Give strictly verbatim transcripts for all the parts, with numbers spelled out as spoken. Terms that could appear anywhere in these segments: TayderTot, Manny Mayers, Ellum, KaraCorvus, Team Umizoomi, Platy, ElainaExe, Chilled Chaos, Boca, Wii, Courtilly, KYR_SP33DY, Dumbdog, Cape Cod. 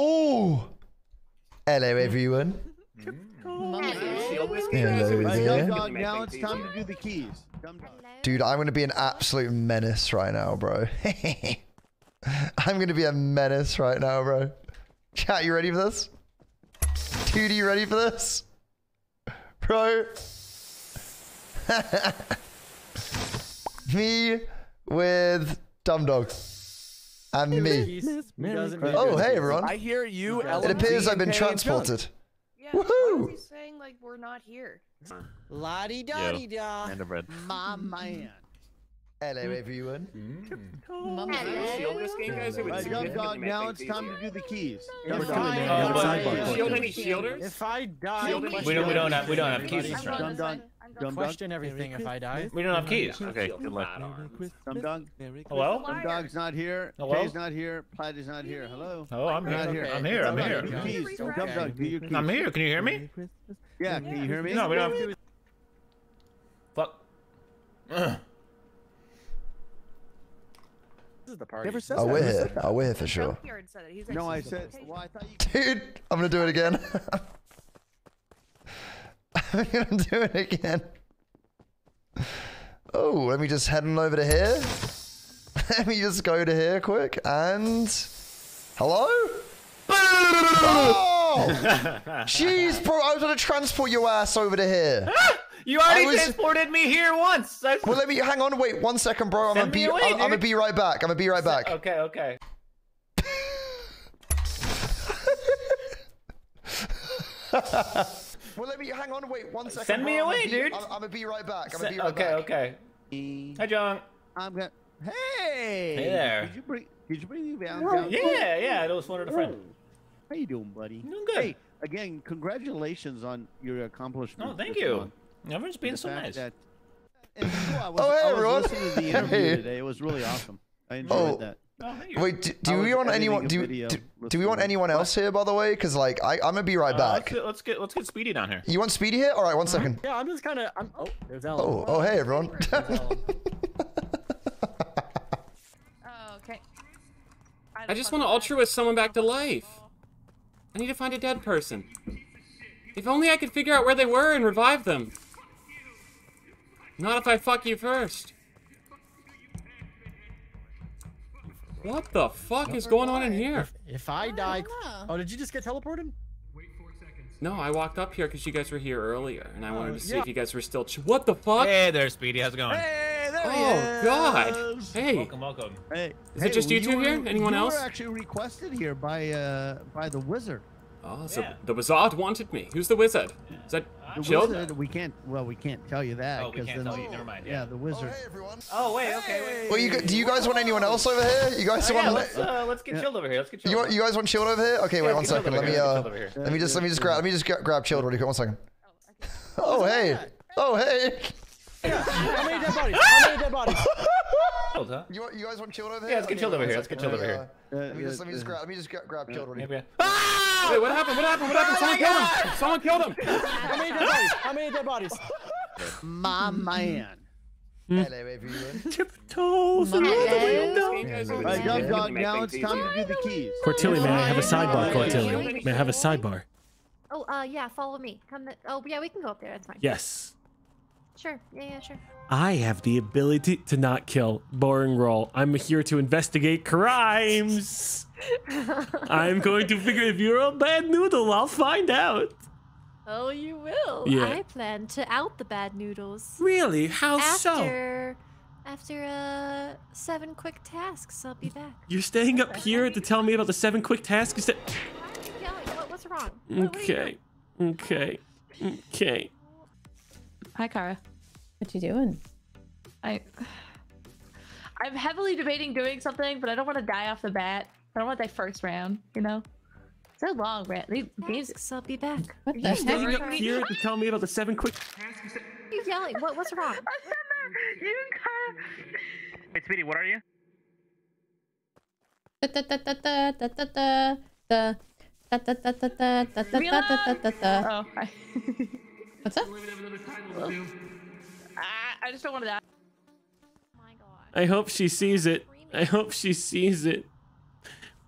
Oh! Hello, everyone. Hello. Hello. Now it's time to do the keys. Dude, I'm going to be an absolute menace right now, bro. I'm going to be a menace right now, bro. Chat, you ready for this? Dude, are you ready for this? Bro. Me with Dumbdog. And me. Oh, hey, everyone. I hear you, Ellum. It appears I've been transported. Yeah, woohoo! He's saying, like, we're not here. La di da di da. My man. Hello, everyone. Now it's time to do the keys. If I die, we don't. We don't have. We don't have keys. Question everything. If I die, we don't have keys. Okay. Good luck. Hello. Dumbdog's not here. Kay's not here. Platy's not here. Hello. Oh, I'm here. I'm here. I'm here. I'm here. Can you hear me? Yeah. Can you hear me? No, we don't. Fuck. This is the party. Never said oh, that. We're here. Oh, we're here for sure. Like, no, I said. Well, I thought you dude, I'm gonna do it again. I'm gonna do it again. Oh, let me just head on over to here. Let me just go to here quick and hello. Oh! Jeez, bro, I was gonna transport your ass over to here. You already was... transported me here once. I... Well, let me hang on. Wait one second, bro. I'm gonna be. Away, I'm, I'm gonna be right back. I'm gonna be right back. Okay, okay. Well, let me hang on. Wait one second. Send me bro. away, I'm dude. Be, I'm, I'm gonna be right back. I'm gonna be right okay, back. Okay, okay. Hi, John. I'm gonna. Hey. Hey there. Did you bring? Did you bring me down? down? Yeah, yeah. I just wanted a friend. How you doing, buddy? Doing good. Hey, again, congratulations on your accomplishment. Oh, thank you. Month. Everyone's being so nice. That, cool, I was, oh, hey, I everyone. Was listening to the interview hey. today. It was really awesome. I enjoyed oh. that. Oh, wait, do, do we want anyone? Do, do, do we want anyone else here, by the way? Because like, I, I'm gonna be right uh, back. Let's get, let's get let's get Speedy down here. You want Speedy here? All right, one second. Yeah, I'm just kind of. Oh, there's Ellum. Oh, oh, hey, everyone. Oh, okay. I, I just want to altruist someone back to life. I need to find a dead person. If only I could figure out where they were and revive them. Not if I fuck you first. What the fuck is going on in here? If, if I die... Oh, did you just get teleported? No, I walked up here because you guys were here earlier, and I wanted to see yeah. if you guys were still... Ch what the fuck? Hey there, Speedy. How's it going? Hey, there oh, God. Hey. Welcome, welcome. Hey. Is hey, it just you two here? Anyone you else? You were actually requested here by, uh, by the wizard. Oh, so yeah. the wizard wanted me. Who's the wizard? Is that the Chilled? Wizard, we can't. Well, we can't tell you that. Oh, we can't then tell the, you. Never mind. Yeah, yeah the wizard. Oh, hey, everyone. Oh wait. Okay. Wait. Well, you go, do you guys want anyone else over here? You guys oh, want? Yeah, let's, uh, let's get yeah. Chilled over here. Let's get Chilled. You, want, you guys want Chilled over here? Okay, yeah, wait one second. Let me. Uh, let me just. Let me just grab. Let me just grab, grab Chilled really quick. One second. Oh, hey. Oh hey. How many dead bodies? How many dead bodies? Huh? You, you guys want Chilled over here? Yeah, let's get okay, Chilled over here. Let's get Chilled over here. Let me just, let me just grab, let me just grab, grab Chilled over here. Ah! Wait, what happened? What happened? What happened? Someone killed him! Someone killed him! How many dead bodies? How many dead bodies? My man. Hello, everyone. Tip toes and all the way down. Right, Dumbdog, now it's time to do the keys. Courtilly, may I have a sidebar, Courtilly? May I have a sidebar? Oh, uh, yeah, follow me. Come. Oh, yeah, we can go up there. That's fine. Yes. Sure. Yeah, yeah, sure. I have the ability to not kill. Boring role. I'm here to investigate crimes. I'm going to figure if you're a bad noodle, I'll find out. Oh, you will. Yeah. I plan to out the bad noodles. Really? How after, so? After uh, seven quick tasks, I'll be back. You're staying up here to tell me about the seven quick tasks? Why are you yelling? What, what's wrong? Okay. What, what okay. Okay. Hi, Kara. What you doing? I, I'm heavily debating doing something, but I don't want to die off the bat. I don't want to die first round, you know? So long, Brett. These I'll be back. What the heck? You're up here to tell me about the seven quick... You're yelling. What, what's wrong? You and Kara... Hey, Speedy, what are you? Da da da da da da da da da da da da da da da da. Oh, hi. What's up? Well, I, I just don't want to die. Oh my God. I hope she sees it. I hope she sees it.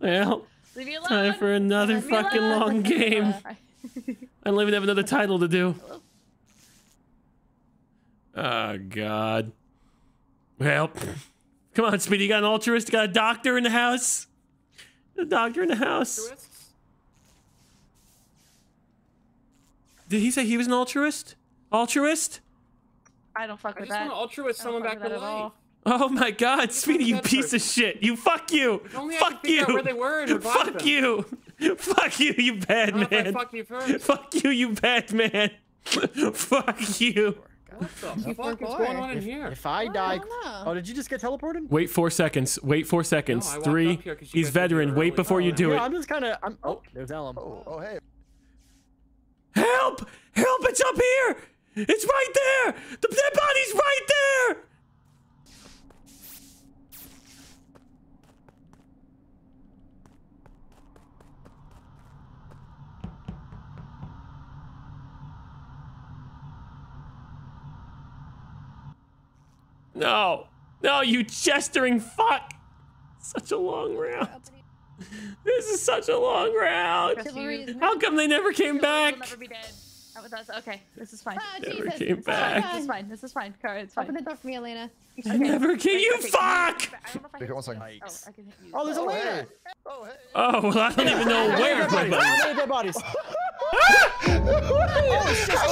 Well, Leave me alone. Time for another Leave fucking long game. I don't even have another title to do. Oh, God. Well, come on, Speedy. You got an altruist? You got a doctor in the house? A doctor in the house. Did he say he was an altruist? Altruist? I don't fuck with that. I just want to altruist someone back to life. Oh my God, Speedy, you piece of shit. You fuck you. Fuck you. Fuck you. Fuck you, you bad man. Fuck you, fuck you, you bad man. Fuck you. What the fuck is going on in here? If I die, oh, did you just get teleported? Wait four seconds. Wait four seconds. Three. He's veteran. Wait before you do it. I'm just kind of. I'm. Oh, there's Ellum. Oh, hey. Help! Help! It's up here. It's right there. The dead body's right there. No, no, you gesturing fuck! Such a long round. This is such a long round. How come they never came back? Never be dead. Oh, that's okay. This is fine. Oh, never Jesus. came back. Oh, this is fine. This is fine. Car, it's fine. Open the door for me, Elena. Okay. I never came. You okay. fuck! I don't know if I can one second. Oh, I can hit you. Oh, there's a Elena. Oh, hey. Oh, well, I don't even know where. Dead bodies. How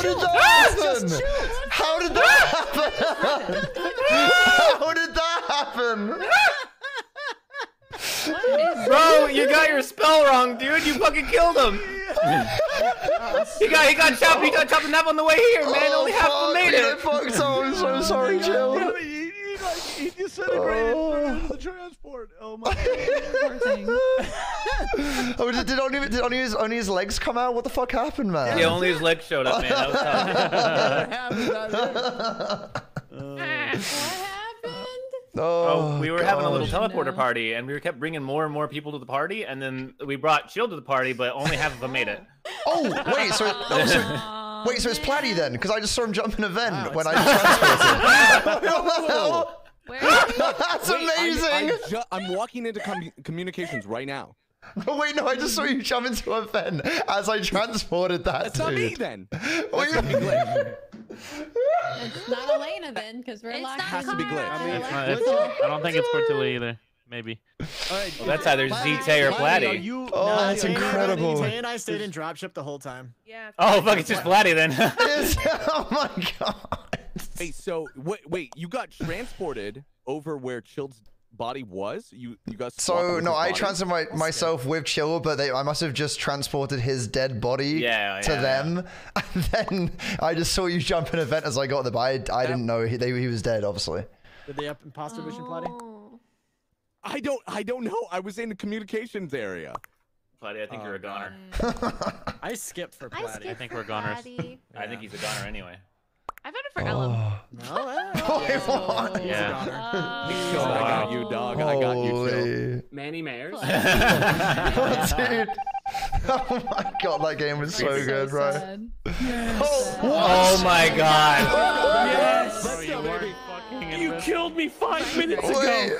did that happen? How did that happen? How did that happen? Bro, you got your spell wrong, dude. You fucking killed him. He got, he got chopped. He got chopped enough on the way here, man. Only half of them made it. Fuck, so I'm so sorry, Jill. He disintegrated through the transport. Oh my God. Oh, did, did, only, did only, his, only his legs come out? What the fuck happened, man? Yeah, only his legs showed up, man. That was tough. What happened? Oh, oh, we were gosh. having a little teleporter no. party, and we kept bringing more and more people to the party, and then we brought Chilled to the party, but only half of them made it. Oh, wait, so... Oh, so Wait, so it's Platy then? Because I just saw him jump in a van wow, when I transported. What the hell? Where That's wait, amazing! I'm, I'm, I'm walking into com communications right now. No, wait, no, I just saw you jump into a van as I transported that. That's dude. not me then. Wait, it's not Elena then, because we're locked. It has to be glitch. I, mean, I don't think it's Courtilly either. Maybe. Right, well, that's either Z-Tay or Platy. You... Oh, no, that's Zane incredible. Z-Tay and I stayed in dropship the whole time. Yeah. Oh, fuck, it's just Platy then. Oh my God. Hey, so, wait, wait, you got transported over where Chilled's body was? You you got So, no, I transported my, myself with Chilled, but they, I must have just transported his dead body yeah, to yeah, them. Yeah. And then I just saw you jump in a vent as I got there, but I, I yeah. didn't know he, they, he was dead, obviously. Did they up imposter vision, Platy? I don't, I don't know. I was in the communications area. Platy, I think oh, you're a goner. I skipped for Platy. I, skipped I think we're goners. Yeah. I think he's a goner anyway. I voted for Ellum. Oh. No, oh, yeah. Oh, yeah. Oh. Oh, I got you, dog. Holy. I got you, too. Manny Mayers. Oh, dude. Oh my God, that game was so, so good, bro. Yes. Oh, oh my God. Yes. Bro, you you, fucking you killed me five minutes ago. Wait.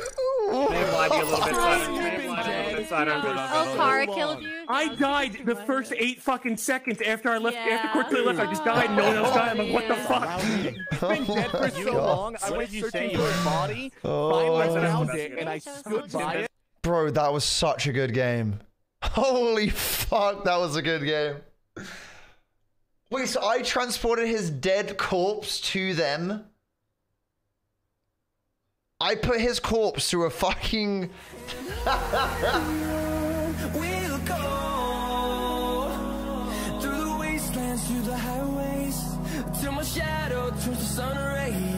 Kara killed you. I died the first eight fucking seconds after I left. Yeah. After Courtilly left, I just died. No one else died. I'm like, what the fuck? You've been dead for so long. I went searching for your body, find my fountain, and I stood by it. Bro, that was such a good game. Holy fuck, that was a good game. Wait, so I transported his dead corpse to them. I put his corpse through a fucking... We'll go through the wastelands, through the highways, till my shadow turns to sun rays.